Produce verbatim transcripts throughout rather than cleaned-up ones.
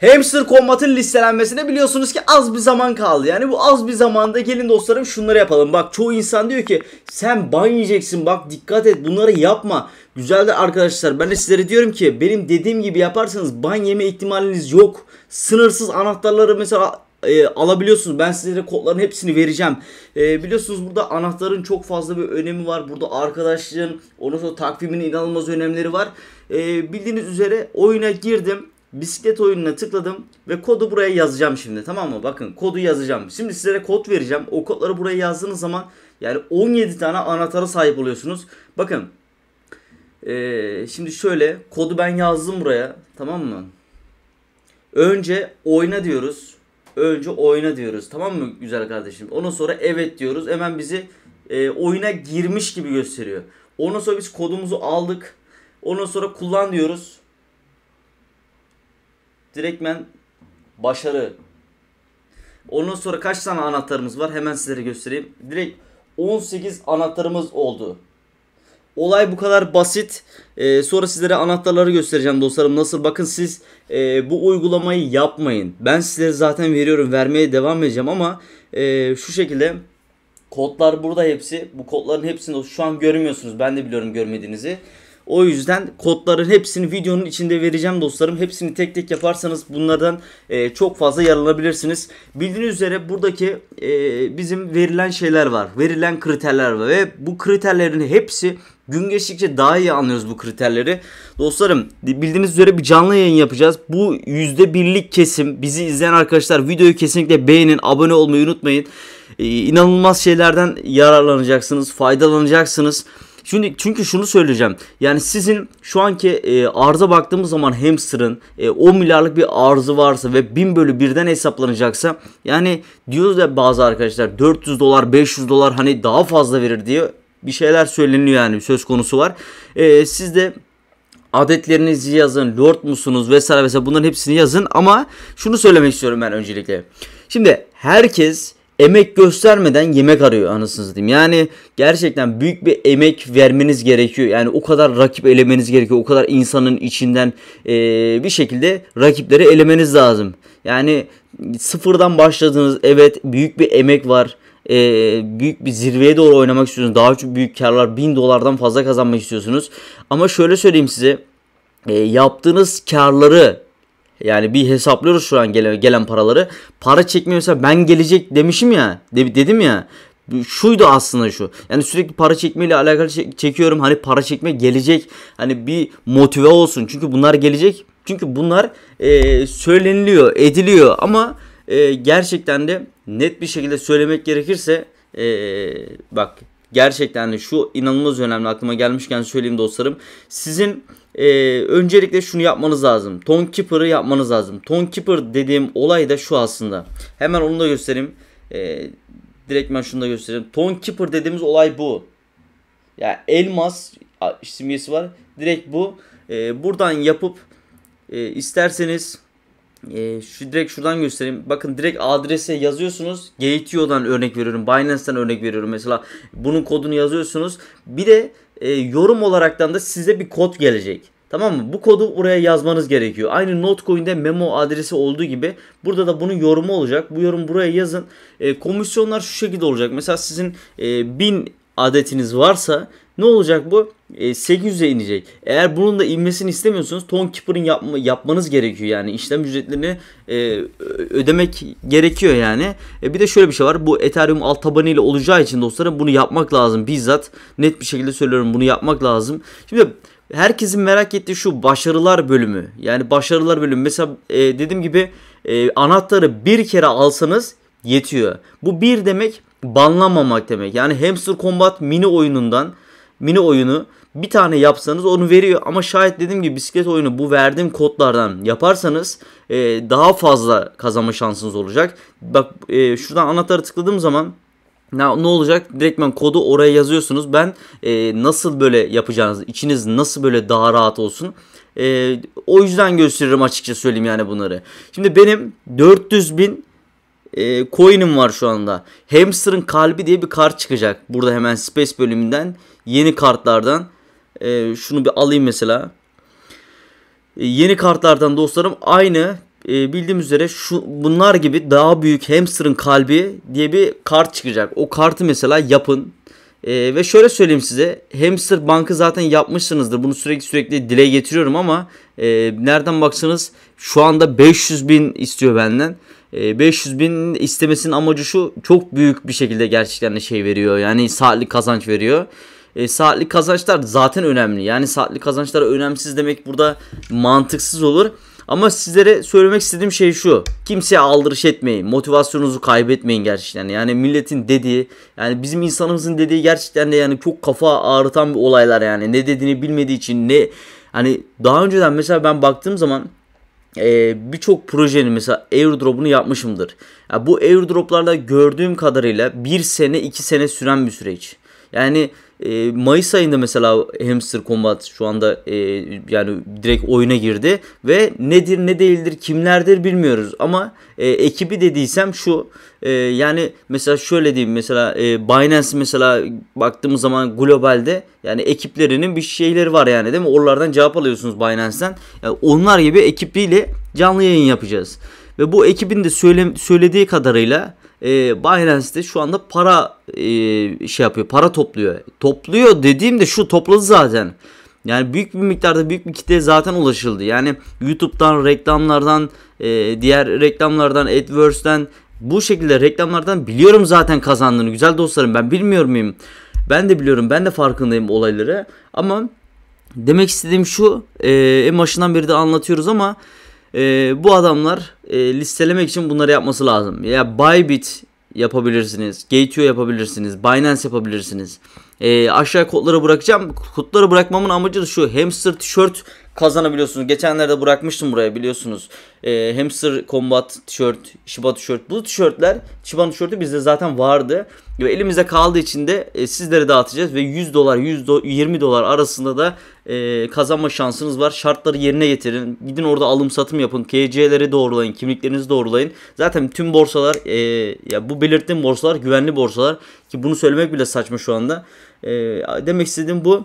Hamster Kombat'ın listelenmesine biliyorsunuz ki az bir zaman kaldı. Yani bu az bir zamanda gelin dostlarım şunları yapalım. Bak çoğu insan diyor ki sen ban yiyeceksin, bak dikkat et, bunları yapma. Güzel de arkadaşlar, ben de sizlere diyorum ki benim dediğim gibi yaparsanız ban yeme ihtimaliniz yok. Sınırsız anahtarları mesela E, alabiliyorsunuz. Ben sizlere kodların hepsini vereceğim. E, biliyorsunuz burada anahtarın çok fazla bir önemi var. Burada arkadaşlığın, ondan sonra takvimin inanılmaz önemleri var. E, bildiğiniz üzere oyuna girdim. Bisiklet oyununa tıkladım ve kodu buraya yazacağım şimdi, tamam mı? Bakın kodu yazacağım. Şimdi sizlere kod vereceğim. O kodları buraya yazdığınız zaman yani on yedi tane anahtara sahip oluyorsunuz. Bakın. E, şimdi şöyle kodu ben yazdım buraya. Tamam mı? Önce oyna diyoruz. Önce oyna diyoruz, tamam mı güzel kardeşim? Ondan sonra evet diyoruz, hemen bizi e, oyuna girmiş gibi gösteriyor. Ondan sonra biz kodumuzu aldık. Ondan sonra kullan diyoruz. Direktmen başarı. Ondan sonra kaç tane anahtarımız var hemen sizlere göstereyim. Direkt on sekiz anahtarımız oldu. Olay bu kadar basit. Ee, sonra sizlere anahtarları göstereceğim dostlarım. Nasıl? Bakın siz e, bu uygulamayı yapmayın. Ben sizlere zaten veriyorum. Vermeye devam edeceğim ama e, şu şekilde kodlar burada hepsi. Bu kodların hepsini şu an görmüyorsunuz. Ben de biliyorum görmediğinizi. O yüzden kodların hepsini videonun içinde vereceğim dostlarım. Hepsini tek tek yaparsanız bunlardan e, çok fazla yararlanabilirsiniz. Bildiğiniz üzere buradaki e, bizim verilen şeyler var. Verilen kriterler var ve bu kriterlerin hepsi gün geçtikçe daha iyi anlıyoruz bu kriterleri. Dostlarım bildiğiniz üzere bir canlı yayın yapacağız. Bu yüzde birlik kesim, bizi izleyen arkadaşlar videoyu kesinlikle beğenin, abone olmayı unutmayın. E, inanılmaz şeylerden yararlanacaksınız, faydalanacaksınız. Şimdi çünkü şunu söyleyeceğim. Yani sizin şu anki e, arıza baktığımız zaman hamster'ın e, on milyarlık bir arzı varsa ve bin bölü birden hesaplanacaksa, yani diyoruz ya bazı arkadaşlar dört yüz dolar beş yüz dolar hani daha fazla verir diye bir şeyler söyleniyor, yani söz konusu var. E, siz de adetlerinizi yazın, lord musunuz vesaire vesaire, bunların hepsini yazın ama şunu söylemek istiyorum ben öncelikle. Şimdi herkes emek göstermeden yemek arıyor anasını satayım. Yani gerçekten büyük bir emek vermeniz gerekiyor. Yani o kadar rakip elemeniz gerekiyor. O kadar insanın içinden ee, bir şekilde rakipleri elemeniz lazım. Yani sıfırdan başladınız. Evet, büyük bir emek var. E, büyük bir zirveye doğru oynamak istiyorsunuz. Daha çok büyük karlar, bin dolardan fazla kazanmak istiyorsunuz. Ama şöyle söyleyeyim size. E, yaptığınız karları... Yani bir hesaplıyoruz şu an gelen, gelen paraları. Para çekmiyorsa ben gelecek demişim ya. De, dedim ya. Şuydu aslında şu. Yani sürekli para çekmeyle alakalı çek, çekiyorum. Hani para çekme gelecek. Hani bir motive olsun. Çünkü bunlar gelecek. Çünkü bunlar e, söyleniliyor, ediliyor. Ama e, gerçekten de net bir şekilde söylemek gerekirse. E, bak gerçekten de şu inanılmaz önemli, aklıma gelmişken söyleyeyim dostlarım. Sizin... Ee, öncelikle şunu yapmanız lazım. Ton Keeper'ı yapmanız lazım. Ton Keeper dediğim olay da şu aslında. Hemen onu da göstereyim. Ee, direkt ben şunu da göstereyim. Ton Keeper dediğimiz olay bu. Ya yani elmas simgesi var. Direkt bu. Ee, buradan yapıp e, isterseniz e, şu direkt şuradan göstereyim. Bakın direkt adrese yazıyorsunuz. Gate nokta i o'dan örnek veriyorum. Binance'ten örnek veriyorum. Mesela bunun kodunu yazıyorsunuz. Bir de E, yorum olaraktan da size bir kod gelecek. Tamam mı? Bu kodu buraya yazmanız gerekiyor. Aynı Notcoin'de memo adresi olduğu gibi burada da bunun yorumu olacak. Bu yorum buraya yazın. E, komisyonlar şu şekilde olacak. Mesela sizin e, bin adetiniz varsa ne olacak bu? E, sekiz yüze inecek. Eğer bunun da inmesini istemiyorsanız Ton Keeper'ın yapma, yapmanız gerekiyor. Yani işlem ücretlerini e, ödemek gerekiyor yani. E, bir de şöyle bir şey var. Bu Ethereum alt tabanıyla olacağı için dostlarım bunu yapmak lazım. Bizzat net bir şekilde söylüyorum, bunu yapmak lazım. Şimdi herkesin merak ettiği şu başarılar bölümü. Yani başarılar bölümü. Mesela e, dediğim gibi e, anahtarı bir kere alsanız yetiyor. Bu bir demek banlanmamak demek. Yani Hamster Kombat mini oyunundan mini oyunu bir tane yapsanız onu veriyor. Ama şayet dediğim gibi bisiklet oyunu bu verdiğim kodlardan yaparsanız e, daha fazla kazanma şansınız olacak. Bak e, şuradan anahtarı tıkladığım zaman ne olacak? Direktmen kodu oraya yazıyorsunuz. Ben e, nasıl böyle yapacağınızı, içiniz nasıl böyle daha rahat olsun. E, o yüzden gösteririm, açıkça söyleyeyim yani bunları. Şimdi benim dört yüz bin E, coin'im var şu anda. Hamster'ın kalbi diye bir kart çıkacak. Burada hemen space bölümünden yeni kartlardan e, şunu bir alayım mesela. E, yeni kartlardan dostlarım aynı e, bildiğim üzere şu bunlar gibi daha büyük hamster'ın kalbi diye bir kart çıkacak. O kartı mesela yapın. E, ve şöyle söyleyeyim size, hamster bankı zaten yapmışsınızdır. Bunu sürekli sürekli dile getiriyorum ama e, nereden baksanız şu anda beş yüz bin istiyor benden. beş yüz bin istemesinin amacı şu, çok büyük bir şekilde gerçekten şey veriyor, yani saatlik kazanç veriyor. E, saatlik kazançlar zaten önemli, yani saatlik kazançlar önemsiz demek burada mantıksız olur. Ama sizlere söylemek istediğim şey şu: kimseye aldırış etmeyin, motivasyonunuzu kaybetmeyin gerçekten. Yani milletin dediği, yani bizim insanımızın dediği gerçekten de yani çok kafa ağrıtan bir olaylar. Yani ne dediğini bilmediği için, ne hani daha önceden mesela ben baktığım zaman Ee, birçok projenin mesela airdrop'unu yapmışımdır. Yani bu airdrop'larda gördüğüm kadarıyla bir sene iki sene süren bir süreç. Yani e, Mayıs ayında mesela Hamster Kombat şu anda e, yani direkt oyuna girdi ve nedir ne değildir kimlerdir bilmiyoruz ama e, ekibi dediysem şu, e, yani mesela şöyle diyeyim, mesela e, Binance mesela baktığımız zaman globalde yani ekiplerinin bir şeyleri var, yani değil mi? Oralardan cevap alıyorsunuz, Binance'den. Yani onlar gibi ekibiyle canlı yayın yapacağız ve bu ekibin de söyle, söylediği kadarıyla E, Binance'de şu anda para e, şey yapıyor, para topluyor. Topluyor dediğimde şu, topladı zaten. Yani büyük bir miktarda, büyük bir kitleye zaten ulaşıldı. Yani YouTube'dan, reklamlardan, e, diğer reklamlardan, AdWords'ten, bu şekilde reklamlardan biliyorum zaten kazandığını. Güzel dostlarım, ben bilmiyor muyum? Ben de biliyorum, ben de farkındayım olayları. Ama demek istediğim şu, e, en başından beri de anlatıyoruz ama Ee, bu adamlar e, listelemek için bunları yapması lazım. Ya Bybit yapabilirsiniz, Gate nokta i o yapabilirsiniz, Binance yapabilirsiniz. E, aşağıya kodları bırakacağım. Kodları bırakmamın amacı da şu: hamster tişört kazanabiliyorsunuz. Geçenlerde bırakmıştım buraya, biliyorsunuz. E, hamster Kombat tişört, Shiba tişört. Bu tişörtler, Shiba'nın tişörtü bizde zaten vardı ve elimizde kaldığı için de e, sizlere dağıtacağız ve yüz dolar, yüz yirmi dolar arasında da e, kazanma şansınız var. Şartları yerine getirin. Gidin orada alım satım yapın. K C'leri doğrulayın, kimliklerinizi doğrulayın. Zaten tüm borsalar, e, ya bu belirttiğim borsalar güvenli borsalar ki bunu söylemek bile saçma şu anda. E, demek istediğim bu.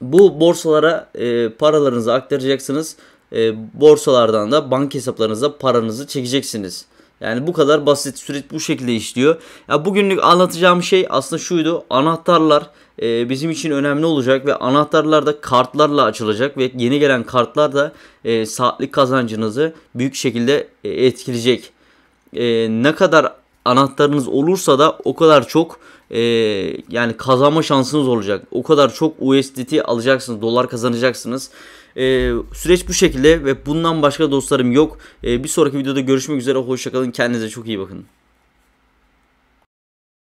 Bu borsalara e, paralarınızı aktaracaksınız. E, borsalardan da banka hesaplarınıza paranızı çekeceksiniz. Yani bu kadar basit, süreç bu şekilde işliyor. Ya bugünlük anlatacağım şey aslında şuydu: anahtarlar e, bizim için önemli olacak ve anahtarlar da kartlarla açılacak ve yeni gelen kartlar da e, saatlik kazancınızı büyük şekilde e, etkileyecek. E, ne kadar anahtarınız olursa da o kadar çok e, yani kazanma şansınız olacak. O kadar çok U S D T alacaksınız, dolar kazanacaksınız. E, süreç bu şekilde ve bundan başka dostlarım yok. E, bir sonraki videoda görüşmek üzere. Hoşçakalın. Kendinize çok iyi bakın.